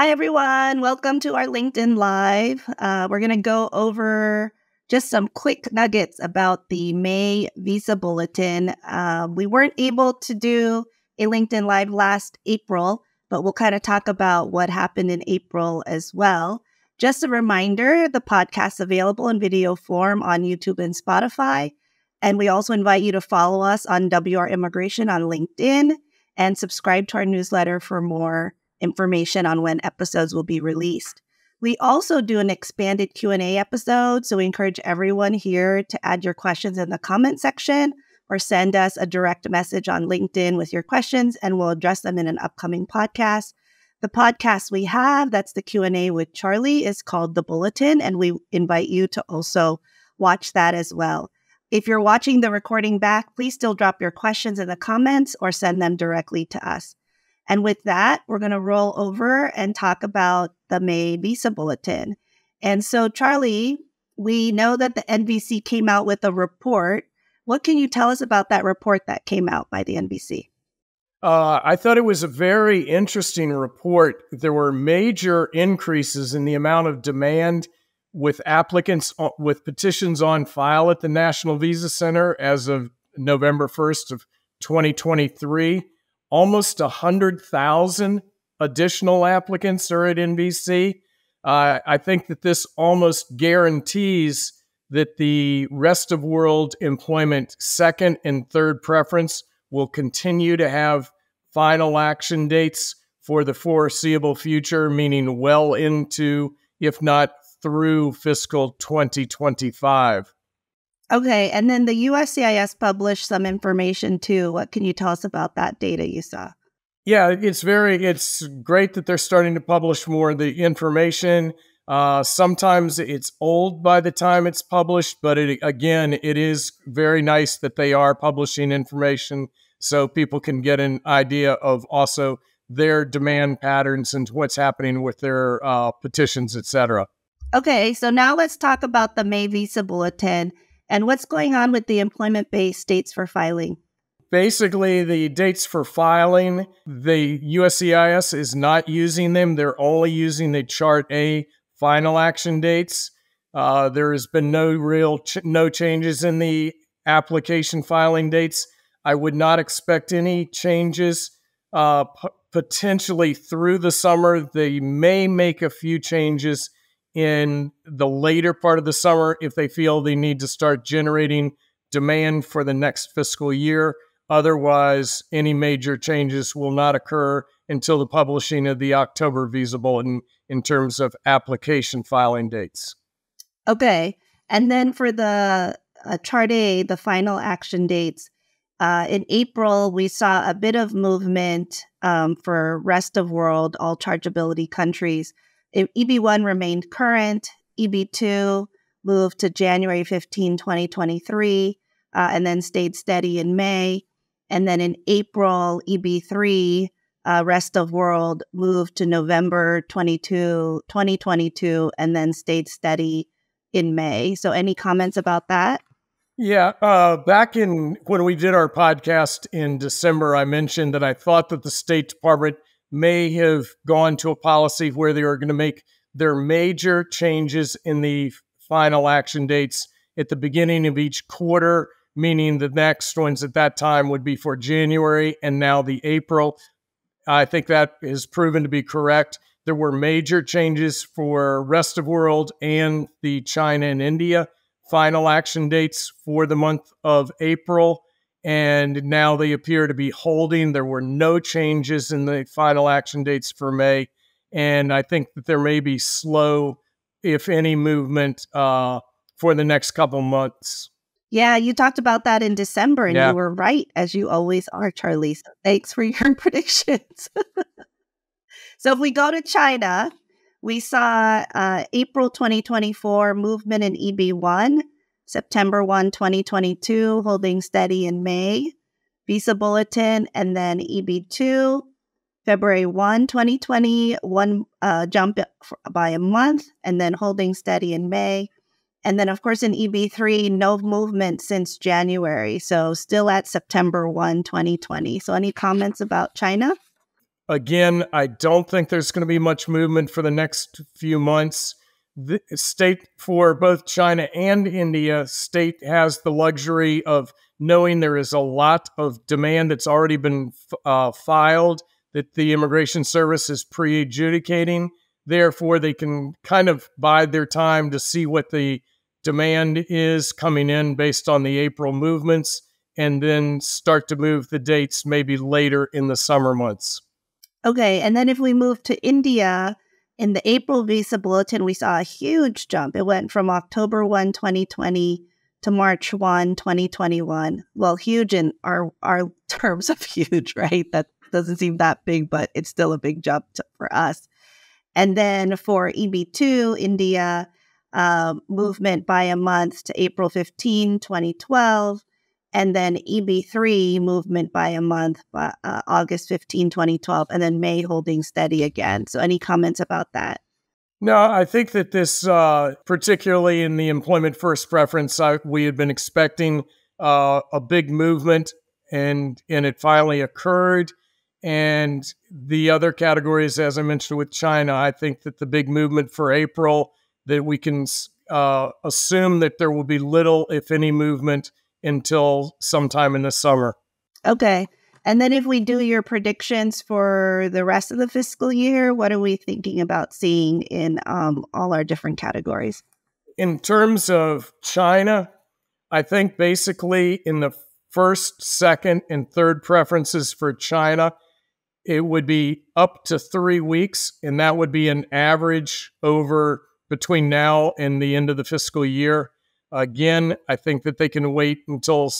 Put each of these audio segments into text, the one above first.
Hi, everyone. Welcome to our LinkedIn Live. We're going to go over just some quick nuggets about the May Visa Bulletin. We weren't able to do a LinkedIn Live last April, but we'll kind of talk about what happened in April as well. Just a reminder, the podcast is available in video form on YouTube and Spotify. And we also invite you to follow us on WR Immigration on LinkedIn and subscribe to our newsletter for more information on when episodes will be released. We also do an expanded Q&A episode, so we encourage everyone here to add your questions in the comment section or send us a direct message on LinkedIn with your questions, and we'll address them in an upcoming podcast. The podcast we have, that's the Q&A with Charlie, is called The Bulletin, and we invite you to also watch that as well. If you're watching the recording back, please still drop your questions in the comments or send them directly to us. And with that, we're going to roll over and talk about the May Visa Bulletin. And so, Charlie, we know that the NVC came out with a report. What can you tell us about that report that came out by the NVC? I thought it was a very interesting report. There were major increases in the amount of demand with applicants with petitions on file at the National Visa Center as of November 1st of 2023. Almost 100,000 additional applicants are at NVC. I think that this almost guarantees that the rest of world employment second and third preference will continue to have final action dates for the foreseeable future, meaning well into, if not through, fiscal 2025. Okay, and then the USCIS published some information too. What can you tell us about that data you saw? Yeah, it's great that they're starting to publish more of the information. Sometimes it's old by the time it's published, but again, it is very nice that they are publishing information so people can get an idea of also their demand patterns and what's happening with their petitions, et cetera. Okay, so now let's talk about the May Visa Bulletin. And what's going on with the employment-based dates for filing? Basically, the dates for filing, the USCIS is not using them. They're only using the Chart A final action dates. There has been no changes in the application filing dates. I would not expect any changes potentially through the summer. They may make a few changes in the later part of the summer if they feel they need to start generating demand for the next fiscal year. Otherwise, any major changes will not occur until the publishing of the October Visa Bulletin in terms of application filing dates. Okay. And then for the Chart A, the final action dates, in April, we saw a bit of movement for rest of world, all chargeability countries. EB1 remained current, EB2 moved to January 15, 2023, and then stayed steady in May. And then in April, EB3, rest of world, moved to November 2022, and then stayed steady in May. So any comments about that? Yeah. Back in when we did our podcast in December, I mentioned that I thought that the State Department may have gone to a policy where they are going to make their major changes in the final action dates at the beginning of each quarter, meaning the next ones at that time would be for January and now the April. I think that is proven to be correct. There were major changes for rest of world and the China and India final action dates for the month of April. And now they appear to be holding. There were no changes in the final action dates for May. And I think that there may be slow, if any, movement for the next couple months. Yeah, you talked about that in December, and you were right, as you always are, Charlie. So thanks for your predictions. So if we go to China, we saw April 2024 movement in EB1. September 1, 2022, holding steady in May, Visa Bulletin, and then EB2, February 1, 2020, jump by a month, and then holding steady in May. And then, of course, in EB3, no movement since January, so still at September 1, 2020. So any comments about China? Again, I don't think there's going to be much movement for the next few months. The state, for both China and India, state has the luxury of knowing there is a lot of demand that's already been filed that the Immigration Service is pre-adjudicating. Therefore, they can kind of bide their time to see what the demand is coming in based on the April movements, and then start to move the dates maybe later in the summer months. Okay, and then if we move to India, in the April Visa Bulletin, we saw a huge jump. It went from October 1, 2020 to March 1, 2021. Well, huge in our terms of huge, right? That doesn't seem that big, but it's still a big jump for us. And then for EB2, India, movement by a month to April 15, 2012. And then EB3, movement by a month, August 15, 2012. And then May holding steady again. So any comments about that? No, I think that this, particularly in the employment first preference, we had been expecting a big movement, and it finally occurred. And the other categories, as I mentioned with China, I think that the big movement for April, that we can assume that there will be little, if any, movement until sometime in the summer. Okay. And then if we do your predictions for the rest of the fiscal year, what are we thinking about seeing in all our different categories? In terms of China, I think basically in the first, second, and third preferences for China, it would be up to 3 weeks, and that would be an average over between now and the end of the fiscal year. Again, I think that they can wait until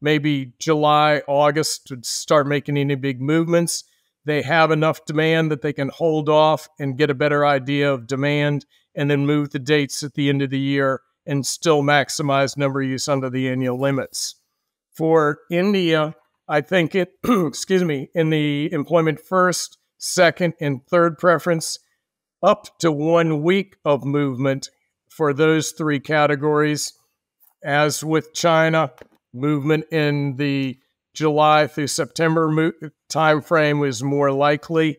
maybe July, August to start making any big movements. They have enough demand that they can hold off and get a better idea of demand and then move the dates at the end of the year and still maximize number use under the annual limits. For India, I think it, excuse me, in the employment first, second, and third preference, up to 1 week of movement for those three categories. As with China, movement in the July through September timeframe is more likely.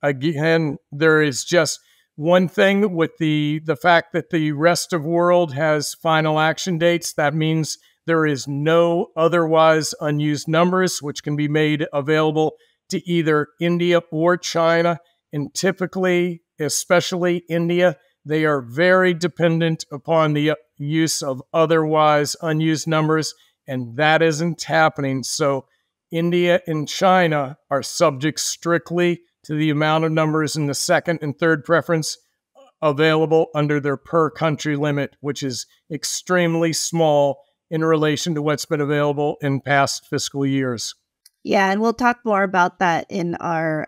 Again, there is just one thing with the fact that the rest of world has final action dates. That means there is no otherwise unused numbers, which can be made available to either India or China. And typically, especially India, they are very dependent upon the use of otherwise unused numbers, and that isn't happening. So India and China are subject strictly to the amount of numbers in the second and third preference available under their per country limit, which is extremely small in relation to what's been available in past fiscal years. Yeah, and we'll talk more about that in our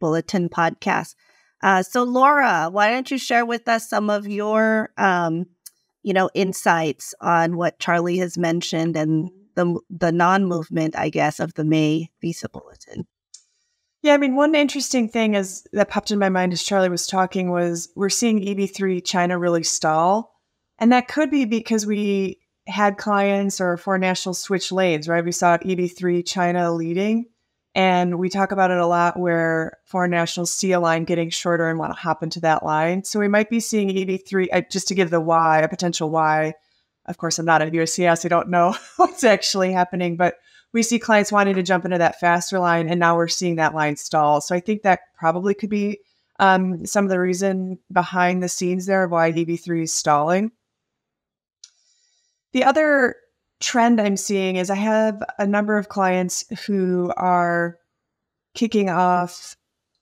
bulletin podcast. So Laura, why don't you share with us some of your, insights on what Charlie has mentioned and the non-movement, I guess, of the May Visa Bulletin? Yeah, I mean, one interesting thing is that popped in my mind as Charlie was talking was we're seeing EB3 China really stall. And that could be because we had clients or foreign nationals switch lanes, right? We saw EB3 China leading, and we talk about it a lot where foreign nationals see a line getting shorter and want to hop into that line. So we might be seeing EB3, just to give the why, a potential why. Of course, I'm not at USCIS, I don't know what's actually happening, but we see clients wanting to jump into that faster line, and now we're seeing that line stall. So I think that probably could be some of the reason behind the scenes there of why EB3 is stalling. The other trend I'm seeing is I have a number of clients who are kicking off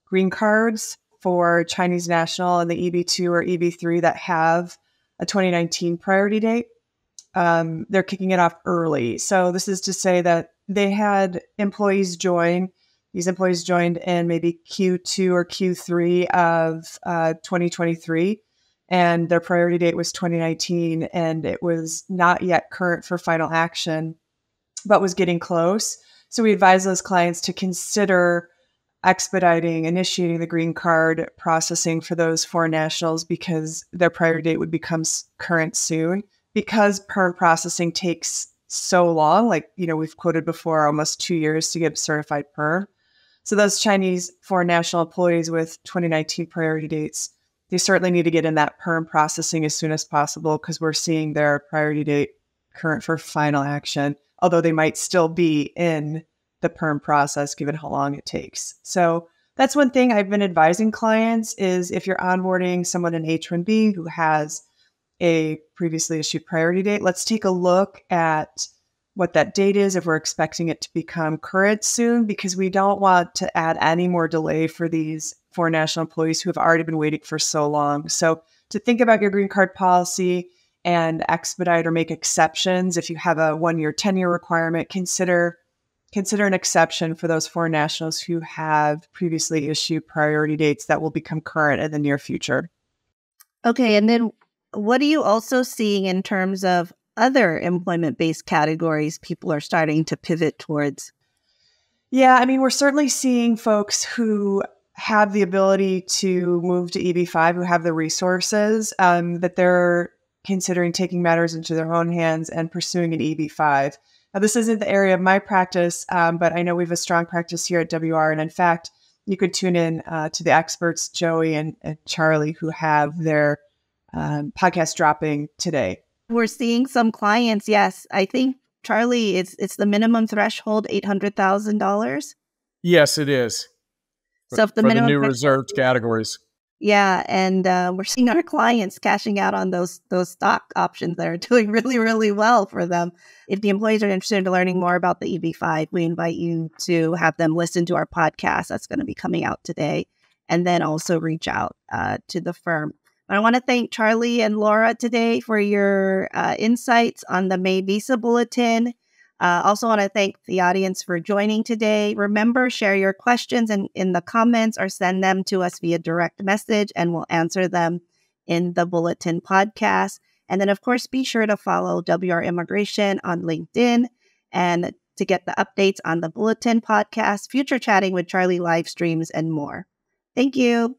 green cards for Chinese national in the EB2 or EB3 that have a 2019 priority date. They're kicking it off early. So this is to say that they had employees join. These employees joined in maybe Q2 or Q3 of 2023. And their priority date was 2019, and it was not yet current for final action, but was getting close. So we advise those clients to consider expediting, initiating the green card processing for those foreign nationals because their priority date would become current soon. Because PERM processing takes so long, like, you know, we've quoted before, almost 2 years to get certified PERM. So those Chinese foreign national employees with 2019 priority dates, they certainly need to get in that PERM processing as soon as possible because we're seeing their priority date current for final action, although they might still be in the PERM process given how long it takes. So that's one thing I've been advising clients is if you're onboarding someone in H-1B who has a previously issued priority date, let's take a look at what that date is if we're expecting it to become current soon, because we don't want to add any more delay for these foreign national employees who have already been waiting for so long. So to think about your green card policy and expedite or make exceptions, if you have a one-year, 10-year requirement, consider an exception for those foreign nationals who have previously issued priority dates that will become current in the near future. Okay, and then what are you also seeing in terms of other employment-based categories people are starting to pivot towards? Yeah, I mean, we're certainly seeing folks who have the ability to move to EB-5, who have the resources, that they're considering taking matters into their own hands and pursuing an EB-5. Now, this isn't the area of my practice, but I know we have a strong practice here at WR. And in fact, you could tune in to the experts, Joey and Charlie, who have their podcast dropping today. We're seeing some clients. Yes, I think, Charlie, it's the minimum threshold, $800,000. Yes, it is. So if the minimum new reserved categories. Yeah, and we're seeing our clients cashing out on those stock options that are doing really, really well for them. If the employees are interested in learning more about the EB-5, we invite you to have them listen to our podcast that's going to be coming out today, and then also reach out to the firm. But I want to thank Charlie and Laura today for your insights on the May Visa Bulletin. Also want to thank the audience for joining today. Remember, share your questions in the comments or send them to us via direct message, and we'll answer them in the Bulletin podcast. And then, of course, be sure to follow WR Immigration on LinkedIn and to get the updates on the Bulletin podcast, future chatting with Charlie live streams, and more. Thank you.